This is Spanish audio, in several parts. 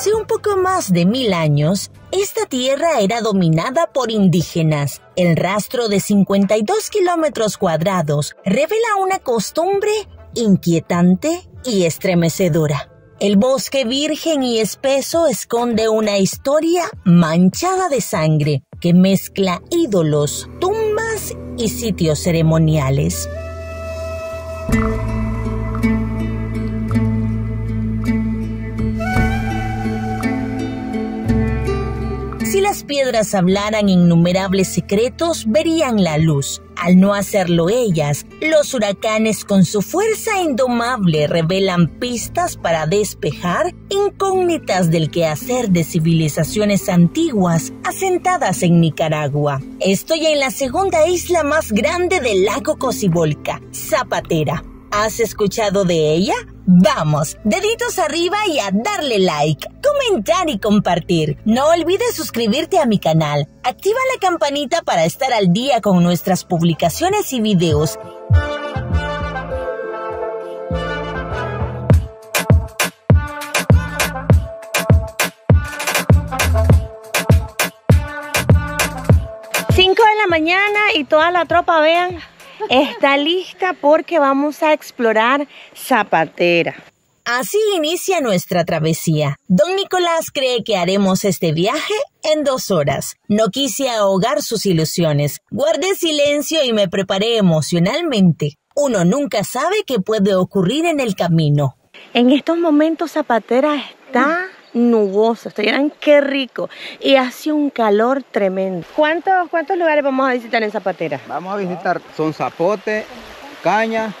Hace un poco más de 1000 años, esta tierra era dominada por indígenas. El rastro de 52 kilómetros cuadrados revela una costumbre inquietante y estremecedora. El bosque virgen y espeso esconde una historia manchada de sangre que mezcla ídolos, tumbas y sitios ceremoniales. Si las piedras hablaran innumerables secretos, verían la luz. Al no hacerlo ellas, los huracanes con su fuerza indomable revelan pistas para despejar incógnitas del quehacer de civilizaciones antiguas asentadas en Nicaragua. Estoy en la segunda isla más grande del lago Cocibolca, Zapatera. ¿Has escuchado de ella? Vamos, deditos arriba y a darle like, comentar y compartir. No olvides suscribirte a mi canal. Activa la campanita para estar al día con nuestras publicaciones y videos. Cinco de la mañana y toda la tropa, vean, está lista porque vamos a explorar Zapatera. Así inicia nuestra travesía. Don Nicolás cree que haremos este viaje en 2 horas. No quise ahogar sus ilusiones. Guardé silencio y me preparé emocionalmente. Uno nunca sabe qué puede ocurrir en el camino. En estos momentos Zapatera está nuboso, ustedes verán qué rico, y hace un calor tremendo. ¿Cuántos lugares vamos a visitar en Zapatera? Vamos a visitar Sonzapote, Cañas,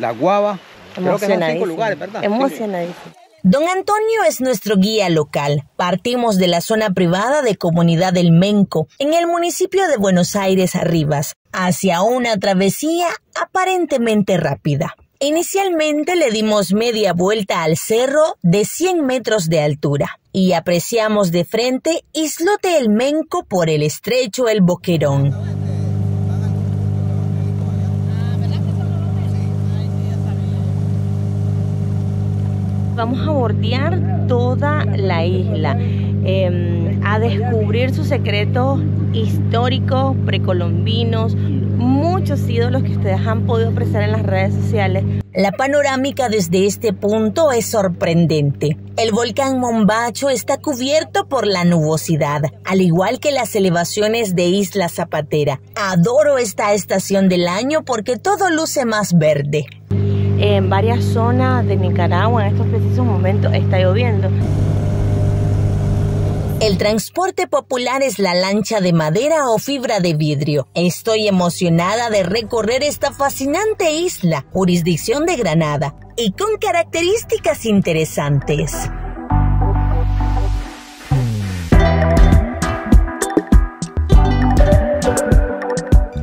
La Guava. Creo que son 5 lugares, ¿verdad? Emocionadísimo. Don Antonio es nuestro guía local. Partimos de la zona privada de comunidad del Menco, en el municipio de Buenos Aires Arribas, hacia una travesía aparentemente rápida. Inicialmente le dimos media vuelta al cerro de 100 metros de altura y apreciamos de frente Islote El Menco por el estrecho El Boquerón. Vamos a bordear toda la isla, a descubrir sus secretos históricos, precolombinos, muchos ídolos que ustedes han podido apreciar en las redes sociales. La panorámica desde este punto es sorprendente. El volcán Mombacho está cubierto por la nubosidad, al igual que las elevaciones de Isla Zapatera. Adoro esta estación del año porque todo luce más verde. En varias zonas de Nicaragua en estos precisos momentos está lloviendo. El transporte popular es la lancha de madera o fibra de vidrio. Estoy emocionada de recorrer esta fascinante isla, jurisdicción de Granada, y con características interesantes.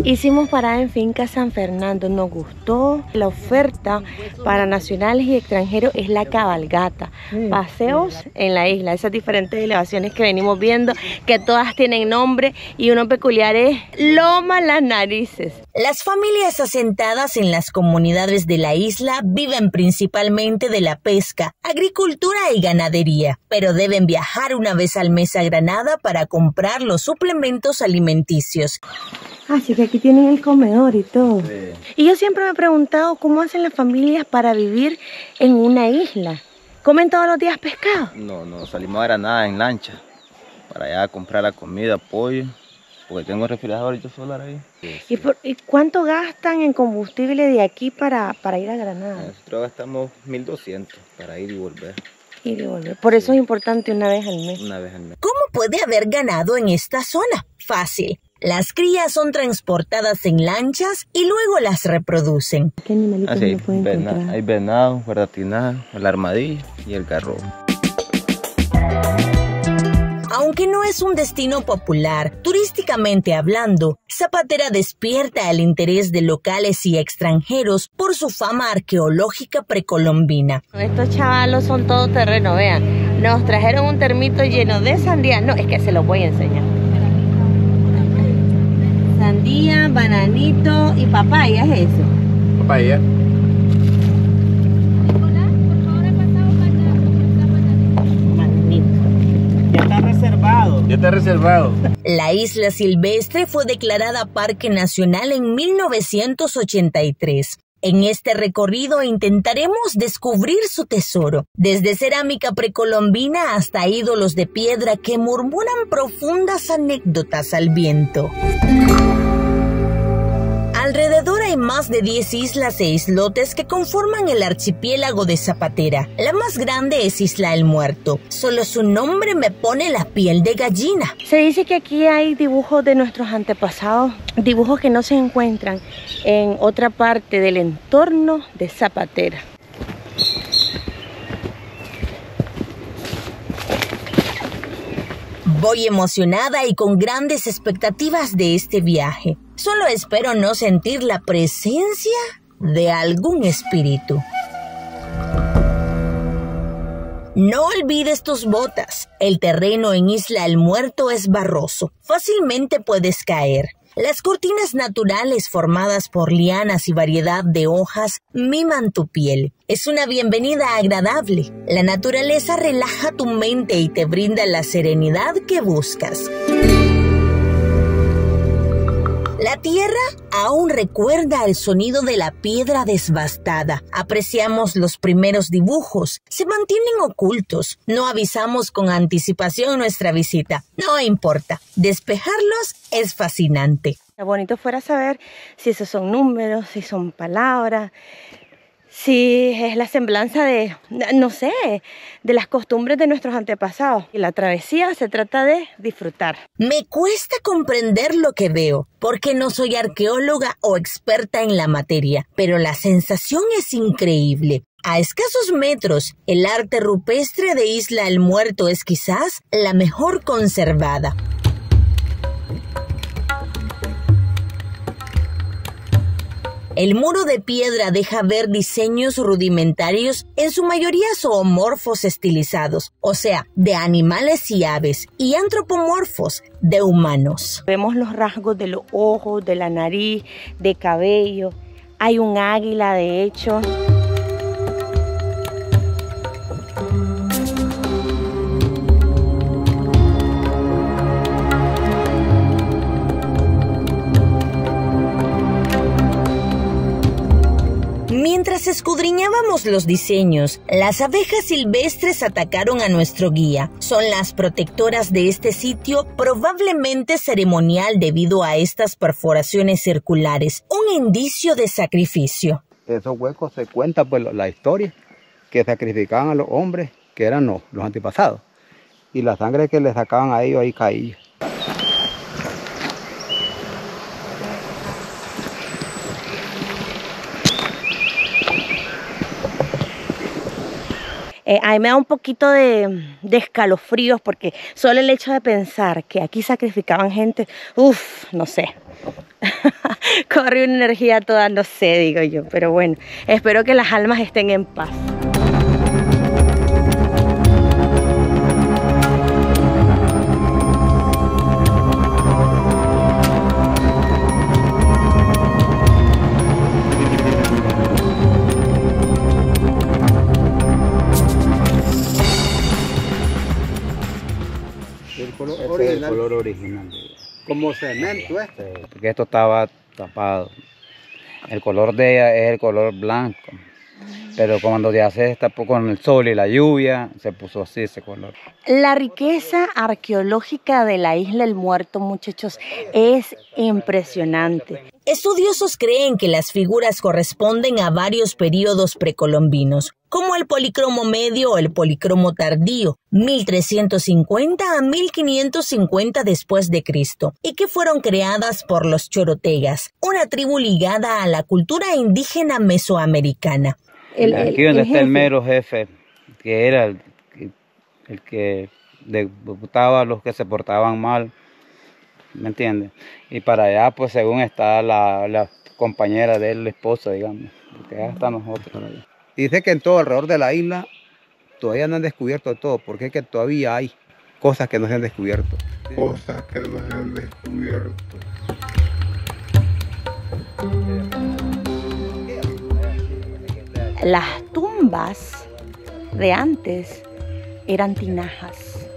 Hicimos parada en Finca San Fernando, nos gustó. La oferta para nacionales y extranjeros es la cabalgata, paseos en la isla, esas diferentes elevaciones que venimos viendo, que todas tienen nombre y uno peculiar es Loma Las Narices. Las familias asentadas en las comunidades de la isla viven principalmente de la pesca, agricultura y ganadería, pero deben viajar una vez al mes a Granada para comprar los suplementos alimenticios. Así que aquí tienen el comedor y todo. Sí. Y yo siempre me he preguntado cómo hacen las familias para vivir en una isla. ¿Comen todos los días pescado? No, salimos a Granada en lancha para allá a comprar la comida, pollo, porque tengo un refrigerador y solar ahí. Sí, sí. ¿Y cuánto gastan en combustible de aquí para ir a Granada? Nosotros gastamos 1.200 para ir y volver. Por eso es importante una vez al mes. ¿Cómo puede haber ganado en esta zona? Fácil. Las crías son transportadas en lanchas y luego las reproducen. ¿Qué animalitos no pueden encontrar? Hay venado, guardatinado, el armadillo y el carrobo. Aunque no es un destino popular, turísticamente hablando, Zapatera despierta el interés de locales y extranjeros por su fama arqueológica precolombina. Estos chavalos son todo terreno, vean. Nos trajeron un termito lleno de sandía. No, es que se los voy a enseñar. Sandía, bananito y papaya, ¿es eso? Papaya. Nicolás, por favor, ha pasado banana. reservado, ya está reservado. La isla silvestre fue declarada Parque Nacional en 1983. En este recorrido intentaremos descubrir su tesoro, desde cerámica precolombina hasta ídolos de piedra que murmuran profundas anécdotas al viento. Alrededor hay más de 10 islas e islotes que conforman el archipiélago de Zapatera. La más grande es Isla El Muerto. Solo su nombre me pone la piel de gallina. Se dice que aquí hay dibujos de nuestros antepasados, dibujos que no se encuentran en otra parte del entorno de Zapatera. Voy emocionada y con grandes expectativas de este viaje. Solo espero no sentir la presencia de algún espíritu. No olvides tus botas. El terreno en Isla El Muerto es barroso. Fácilmente puedes caer. Las cortinas naturales formadas por lianas y variedad de hojas miman tu piel. Es una bienvenida agradable. La naturaleza relaja tu mente y te brinda la serenidad que buscas. La tierra aún recuerda el sonido de la piedra desbastada. Apreciamos los primeros dibujos. Se mantienen ocultos. No avisamos con anticipación nuestra visita. No importa. Despejarlos es fascinante. Lo bonito fuera saber si esos son números, si son palabras, si es la semblanza de, no sé, de las costumbres de nuestros antepasados. Y la travesía se trata de disfrutar. Me cuesta comprender lo que veo, porque no soy arqueóloga o experta en la materia, pero la sensación es increíble. A escasos metros, el arte rupestre de Isla El Muerto es quizás la mejor conservada. El muro de piedra deja ver diseños rudimentarios, en su mayoría zoomorfos estilizados, o sea, de animales y aves, y antropomorfos, de humanos. Vemos los rasgos de los ojos, de la nariz, de cabello. Hay un águila, de hecho. Mientras escudriñábamos los diseños, las abejas silvestres atacaron a nuestro guía. Son las protectoras de este sitio, probablemente ceremonial debido a estas perforaciones circulares, un indicio de sacrificio. Esos huecos se cuenta pues la historia, que sacrificaban a los hombres, que eran los antepasados, y la sangre que le sacaban a ellos ahí caía. Ahí me da un poquito de escalofríos porque solo el hecho de pensar que aquí sacrificaban gente, uff, no sé, corre una energía toda, no sé, digo yo, pero bueno, espero que las almas estén en paz. Original, como cemento, porque esto estaba tapado. El color de ella es el color blanco, pero cuando ya se destapó con el sol y la lluvia se puso así ese color. La riqueza arqueológica de la Isla El Muerto, muchachos, es impresionante. Estudiosos creen que las figuras corresponden a varios periodos precolombinos, como el Policromo Medio o el Policromo Tardío, 1350 a 1550 después de Cristo, y que fueron creadas por los Chorotegas, una tribu ligada a la cultura indígena mesoamericana. Aquí donde está el mero jefe, que era el que diputaba a los que se portaban mal, ¿me entiendes? Y para allá, pues según está la compañera de él, la esposa, digamos, porque allá está nosotros. Dice que en todo alrededor de la isla todavía no han descubierto todo, porque es que todavía hay cosas que no se han descubierto. Cosas que no se han descubierto. Las tumbas de antes eran tinajas.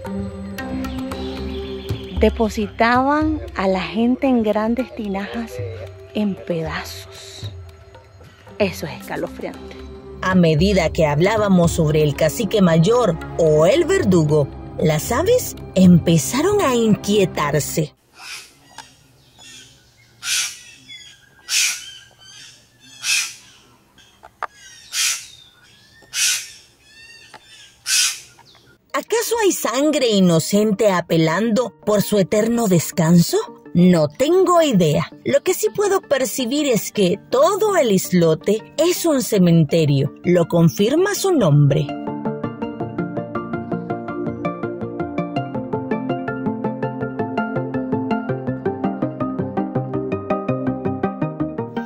Depositaban a la gente en grandes tinajas en pedazos. Eso es escalofriante. A medida que hablábamos sobre el cacique mayor o el verdugo, las aves empezaron a inquietarse. ¿Acaso hay sangre inocente apelando por su eterno descanso? No tengo idea. Lo que sí puedo percibir es que todo el islote es un cementerio. Lo confirma su nombre.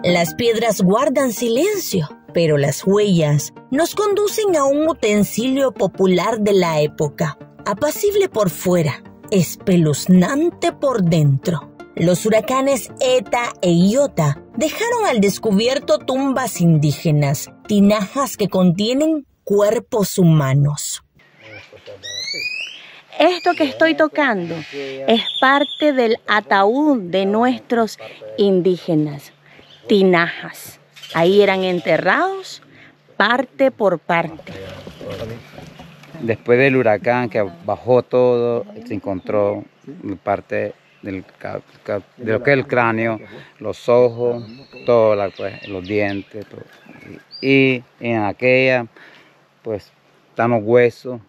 Las piedras guardan silencio, pero las huellas nos conducen a un utensilio popular de la época, apacible por fuera, espeluznante por dentro. Los huracanes Eta e Iota dejaron al descubierto tumbas indígenas, tinajas que contienen cuerpos humanos. Esto que estoy tocando es parte del ataúd de nuestros indígenas, tinajas. Ahí eran enterrados parte por parte. Después del huracán que bajó todo, se encontró parte de lo que es el cráneo, los ojos, todo pues, los dientes, todo. Y en aquella, pues, están los huesos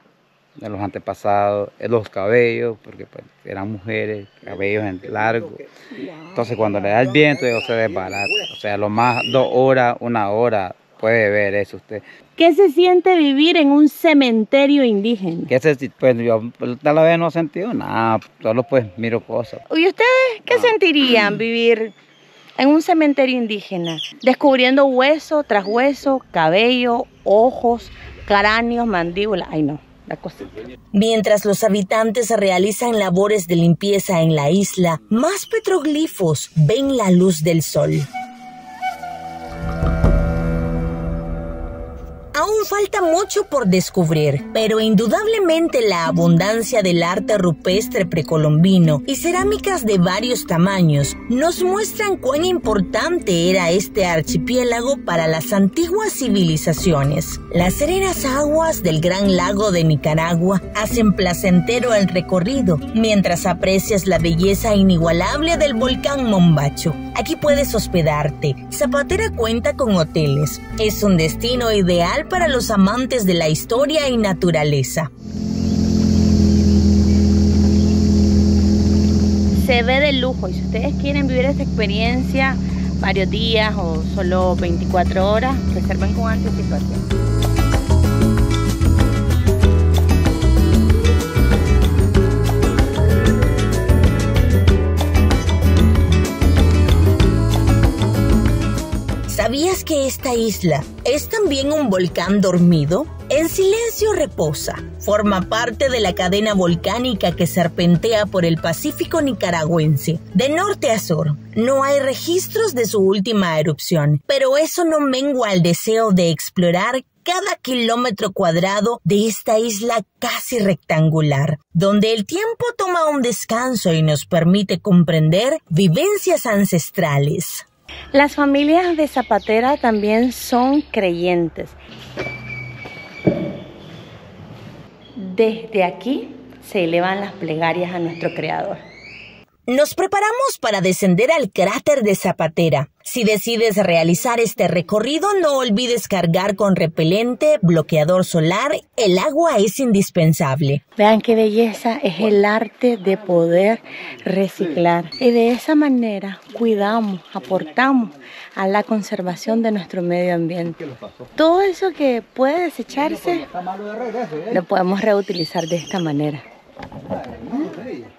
de los antepasados, los cabellos, porque pues, eran mujeres, cabellos largos. Entonces cuando le da el viento, ellos se desbaratan. O sea, lo más 2 horas, 1 hora, puede ver eso usted. ¿Qué se siente vivir en un cementerio indígena? Pues yo tal vez no he sentido nada, solo pues miro cosas. ¿Y ustedes qué sentirían vivir en un cementerio indígena? Descubriendo hueso tras hueso, cabello, ojos, cráneos, mandíbulas. Ay no. Mientras los habitantes realizan labores de limpieza en la isla, más petroglifos ven la luz del sol. Aún falta mucho por descubrir, pero indudablemente la abundancia del arte rupestre precolombino y cerámicas de varios tamaños nos muestran cuán importante era este archipiélago para las antiguas civilizaciones. Las serenas aguas del Gran Lago de Nicaragua hacen placentero el recorrido, mientras aprecias la belleza inigualable del volcán Mombacho. Aquí puedes hospedarte. Zapatera cuenta con hoteles. Es un destino ideal para los amantes de la historia y naturaleza. Se ve de lujo y si ustedes quieren vivir esta experiencia varios días o solo 24 horas, reserven con anticipación. ¿Sabías que esta isla es también un volcán dormido? En silencio reposa. Forma parte de la cadena volcánica que serpentea por el Pacífico nicaragüense, de norte a sur. No hay registros de su última erupción, pero eso no mengua el deseo de explorar cada kilómetro cuadrado de esta isla casi rectangular, donde el tiempo toma un descanso y nos permite comprender vivencias ancestrales. Las familias de Zapatera también son creyentes. Desde aquí se elevan las plegarias a nuestro Creador. Nos preparamos para descender al cráter de Zapatera. Si decides realizar este recorrido, no olvides cargar con repelente, bloqueador solar. El agua es indispensable. Vean qué belleza es el arte de poder reciclar. Y de esa manera cuidamos, aportamos a la conservación de nuestro medio ambiente. Todo eso que puede desecharse, lo podemos reutilizar de esta manera.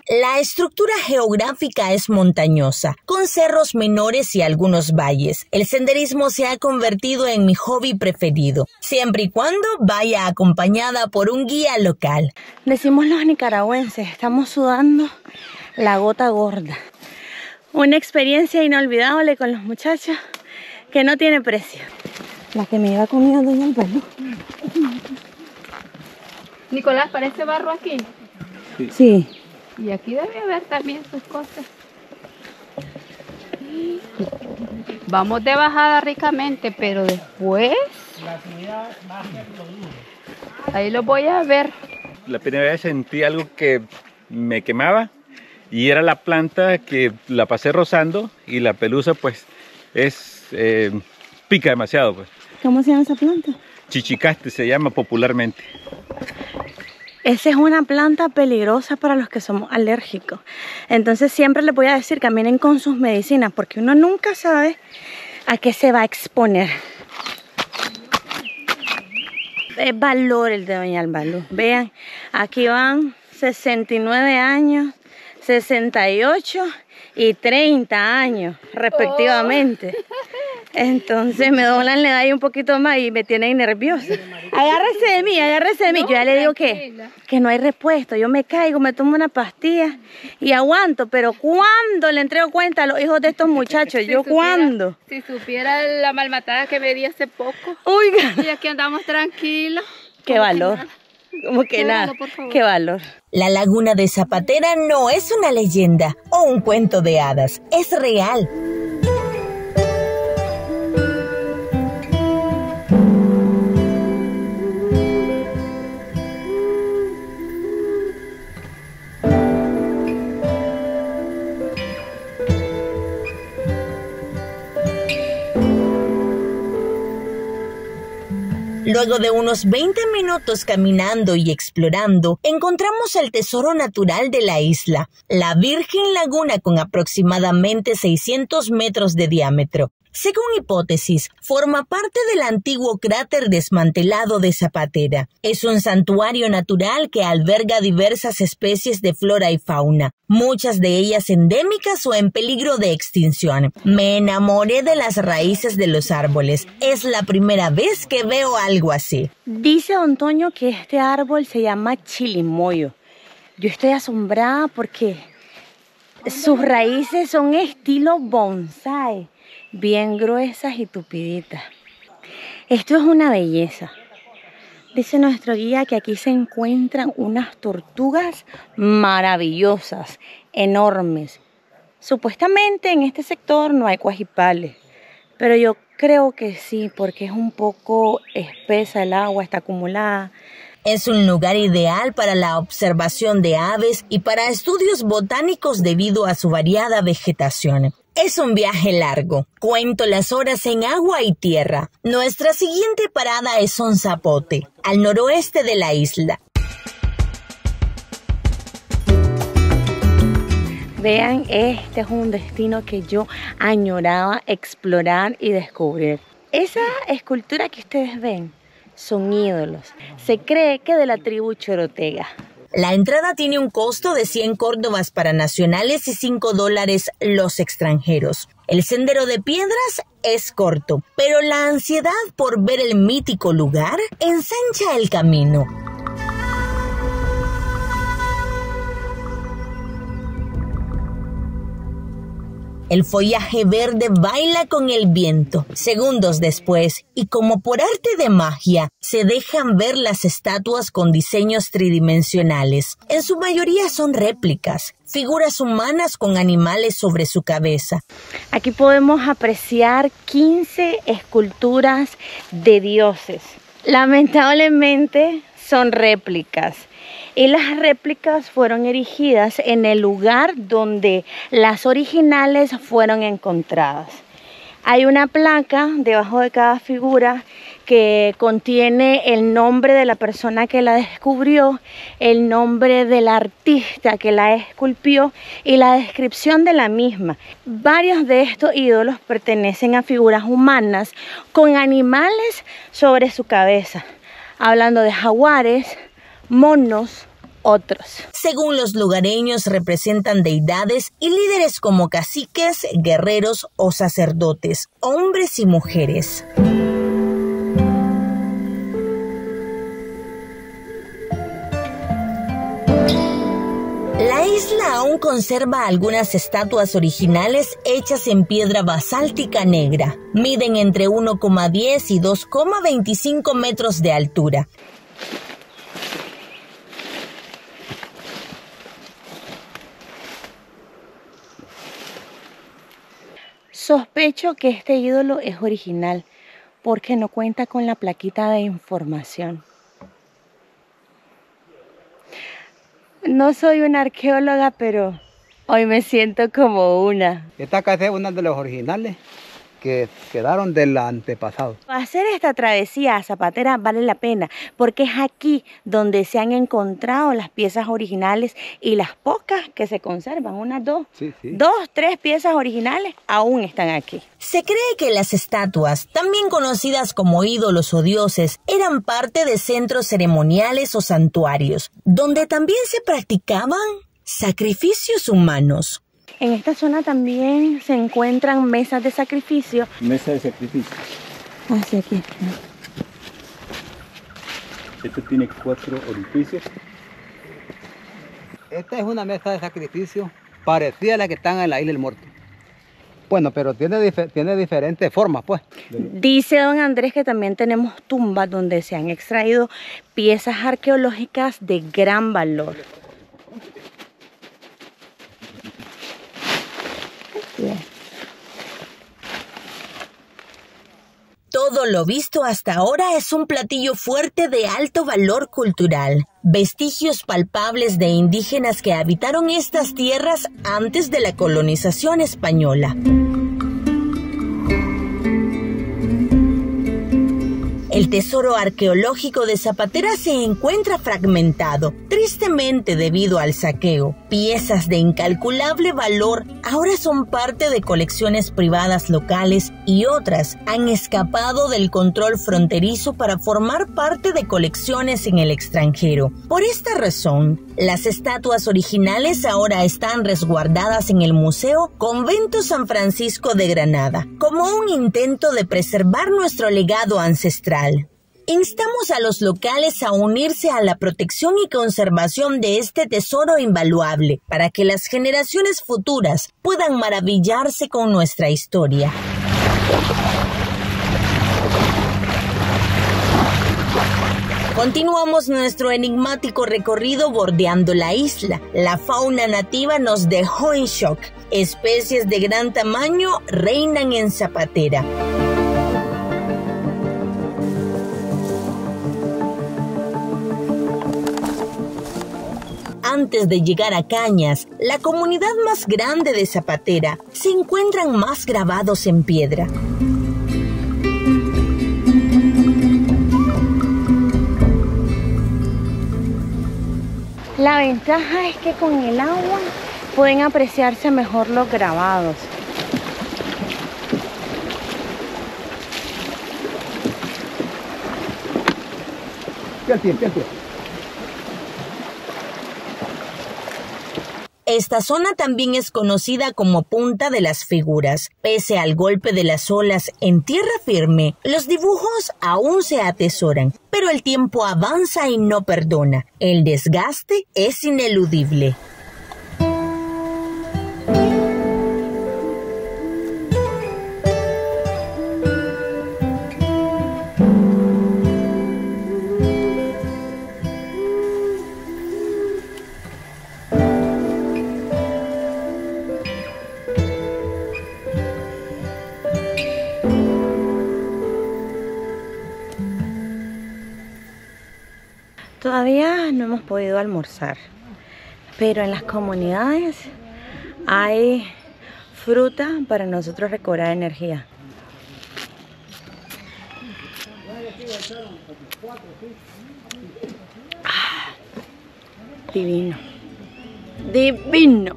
La estructura geográfica es montañosa, con cerros menores y algunos valles. El senderismo se ha convertido en mi hobby preferido, siempre y cuando vaya acompañada por un guía local. Decimos los nicaragüenses, estamos sudando la gota gorda. Una experiencia inolvidable con los muchachos que no tiene precio. La que me iba conmigo, doña Antonio. Nicolás, ¿parece barro aquí? Sí. Y aquí debe haber también sus cosas. Vamos de bajada ricamente, pero después... La subida va a ser lo duro. Ahí lo voy a ver. La primera vez sentí algo que me quemaba y era la planta que la pasé rozando y la pelusa pues es... pica demasiado pues. ¿Cómo se llama esa planta? Chichicaste se llama popularmente. Esa es una planta peligrosa para los que somos alérgicos. Entonces siempre les voy a decir, caminen con sus medicinas, porque uno nunca sabe a qué se va a exponer. Es valor el de doña Albalú. Vean, aquí van 69 años, 68 y 30 años respectivamente. Entonces me doblan la edad y un poquito más y me tienen nerviosa. Agárrese de mí, yo ya le digo que no hay repuesto, yo me caigo, me tomo una pastilla y aguanto, pero cuando le entrego cuenta a los hijos de estos muchachos, si yo cuando... Si supiera la malmatada que me di hace poco. Uy, y aquí andamos tranquilos. Qué valor. Como que nada, qué valor. La laguna de Zapatera no es una leyenda o un cuento de hadas, es real. Luego de unos 20 minutos caminando y explorando, encontramos el tesoro natural de la isla, la Virgen Laguna con aproximadamente 600 metros de diámetro. Según hipótesis, forma parte del antiguo cráter desmantelado de Zapatera. Es un santuario natural que alberga diversas especies de flora y fauna, muchas de ellas endémicas o en peligro de extinción. Me enamoré de las raíces de los árboles. Es la primera vez que veo algo así. Dice Antonio que este árbol se llama chilimoyo. Yo estoy asombrada porque sus raíces son estilo bonsái. Bien gruesas y tupiditas. Esto es una belleza. Dice nuestro guía que aquí se encuentran unas tortugas maravillosas, enormes. Supuestamente en este sector no hay cuajipales, pero yo creo que sí, porque es un poco espesa el agua, está acumulada. Es un lugar ideal para la observación de aves y para estudios botánicos debido a su variada vegetación. Es un viaje largo. Cuento las horas en agua y tierra. Nuestra siguiente parada es Sonzapote, al noroeste de la isla. Vean, este es un destino que yo añoraba explorar y descubrir. Esa escultura que ustedes ven son ídolos. Se cree que de la tribu Chorotega. La entrada tiene un costo de 100 córdobas para nacionales y $5 los extranjeros. El sendero de piedras es corto, pero la ansiedad por ver el mítico lugar ensancha el camino. El follaje verde baila con el viento. Segundos después, y como por arte de magia, se dejan ver las estatuas con diseños tridimensionales. En su mayoría son réplicas, figuras humanas con animales sobre su cabeza. Aquí podemos apreciar 15 esculturas de dioses. Lamentablemente son réplicas. Y las réplicas fueron erigidas en el lugar donde las originales fueron encontradas. Hay una placa debajo de cada figura que contiene el nombre de la persona que la descubrió, el nombre del artista que la esculpió y la descripción de la misma. Varios de estos ídolos pertenecen a figuras humanas con animales sobre su cabeza, hablando de jaguares, monos, otros. Según los lugareños, representan deidades y líderes como caciques, guerreros o sacerdotes, hombres y mujeres. La isla aún conserva algunas estatuas originales hechas en piedra basáltica negra. Miden entre 1,10 y 2,25 metros de altura. Sospecho que este ídolo es original porque no cuenta con la plaquita de información. No soy una arqueóloga, pero hoy me siento como una. Esta casa es una de los originales que quedaron del antepasado. Hacer esta travesía a Zapatera vale la pena, porque es aquí donde se han encontrado las piezas originales y las pocas que se conservan, unas dos, tres piezas originales aún están aquí. Se cree que las estatuas, también conocidas como ídolos o dioses, eran parte de centros ceremoniales o santuarios, donde también se practicaban sacrificios humanos. En esta zona también se encuentran mesas de sacrificio. Mesa de sacrificio. Hacia aquí. Este tiene 4 orificios. Esta es una mesa de sacrificio parecida a la que están en la Isla El Muerto. Bueno, pero tiene diferentes formas, pues. Dice don Andrés que también tenemos tumbas donde se han extraído piezas arqueológicas de gran valor. Todo lo visto hasta ahora es un platillo fuerte de alto valor cultural, vestigios palpables de indígenas que habitaron estas tierras antes de la colonización española. El tesoro arqueológico de Zapatera se encuentra fragmentado, tristemente debido al saqueo. Piezas de incalculable valor ahora son parte de colecciones privadas locales y otras han escapado del control fronterizo para formar parte de colecciones en el extranjero. Por esta razón, las estatuas originales ahora están resguardadas en el Museo Convento San Francisco de Granada, como un intento de preservar nuestro legado ancestral. Instamos a los locales a unirse a la protección y conservación de este tesoro invaluable para que las generaciones futuras puedan maravillarse con nuestra historia. Continuamos nuestro enigmático recorrido bordeando la isla. La fauna nativa nos dejó en shock. Especies de gran tamaño reinan en Zapatera. Antes de llegar a Cañas, la comunidad más grande de Zapatera, se encuentran más grabados en piedra. La ventaja es que con el agua pueden apreciarse mejor los grabados. Piel. Esta zona también es conocida como Punta de las Figuras. Pese al golpe de las olas en tierra firme, los dibujos aún se atesoran, pero el tiempo avanza y no perdona. El desgaste es ineludible. Todavía no hemos podido almorzar, pero en las comunidades hay fruta para nosotros recobrar energía. Ah, divino, divino.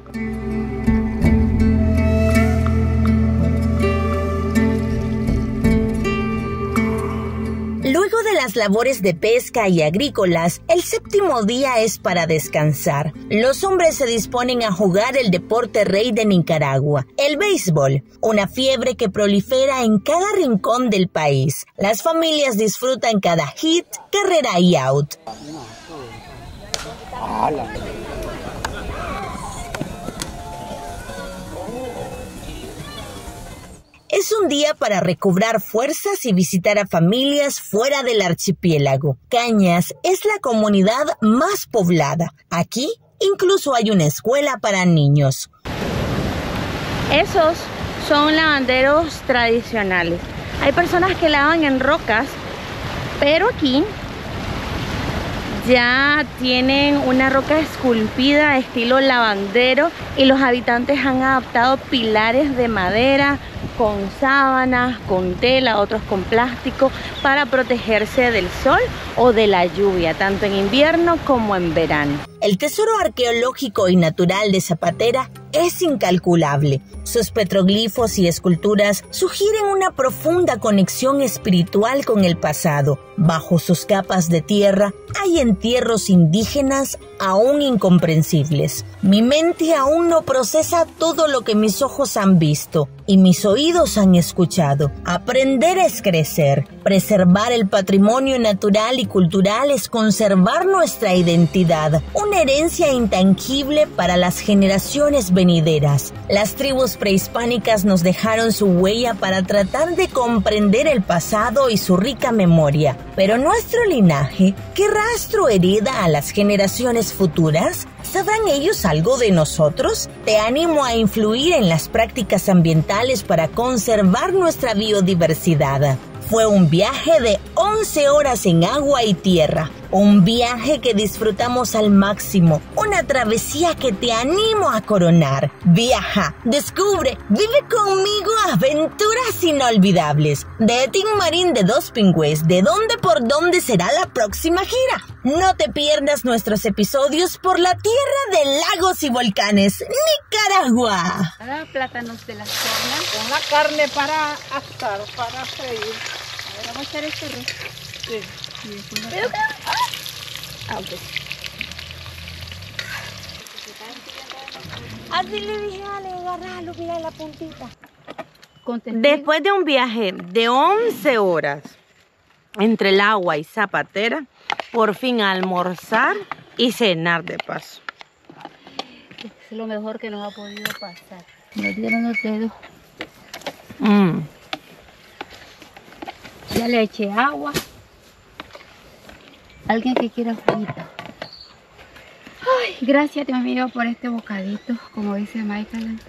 Luego de las labores de pesca y agrícolas, el séptimo día es para descansar. Los hombres se disponen a jugar el deporte rey de Nicaragua, el béisbol, una fiebre que prolifera en cada rincón del país. Las familias disfrutan cada hit, carrera y out. Es un día para recobrar fuerzas y visitar a familias fuera del archipiélago. Cañas es la comunidad más poblada. Aquí incluso hay una escuela para niños. Esos son lavanderos tradicionales. Hay personas que lavan en rocas, pero aquí ya tienen una roca esculpida de estilo lavandero y los habitantes han adaptado pilares de madera con sábanas, con tela, otros con plástico para protegerse del sol o de la lluvia, tanto en invierno como en verano. El tesoro arqueológico y natural de Zapatera es incalculable. Sus petroglifos y esculturas sugieren una profunda conexión espiritual con el pasado. Bajo sus capas de tierra hay entierros indígenas aún incomprensibles. Mi mente aún no procesa todo lo que mis ojos han visto y mis oídos han escuchado. Aprender es crecer. Preservar el patrimonio natural y cultural es conservar nuestra identidad, una herencia intangible para las generaciones venideras. Las tribus prehispánicas nos dejaron su huella para tratar de comprender el pasado y su rica memoria. Pero nuestro linaje, ¿qué rastro hereda a las generaciones futuras? ¿Sabrán ellos algo de nosotros? Te animo a influir en las prácticas ambientales para conservar nuestra biodiversidad. Fue un viaje de 11 horas en agua y tierra, un viaje que disfrutamos al máximo, una travesía que te animo a coronar. Viaja, descubre, vive conmigo aventuras inolvidables. De Tim Marín de Dos Pingües, ¿de dónde por dónde será la próxima gira? No te pierdas nuestros episodios por la tierra de lagos y volcanes, Nicaragua. Ahora plátanos de las carnes, con la carne para asar, para freír. Ahora vamos a hacer esto. Sí. Después de un viaje de 11 horas entre el agua y Zapatera, por fin almorzar y cenar de paso. Es lo mejor que nos ha podido pasar. Nos dieron los dedos. Ya le eché agua. Alguien que quiera frita. Ay, gracias, Dios mío, por este bocadito, como dice Michael.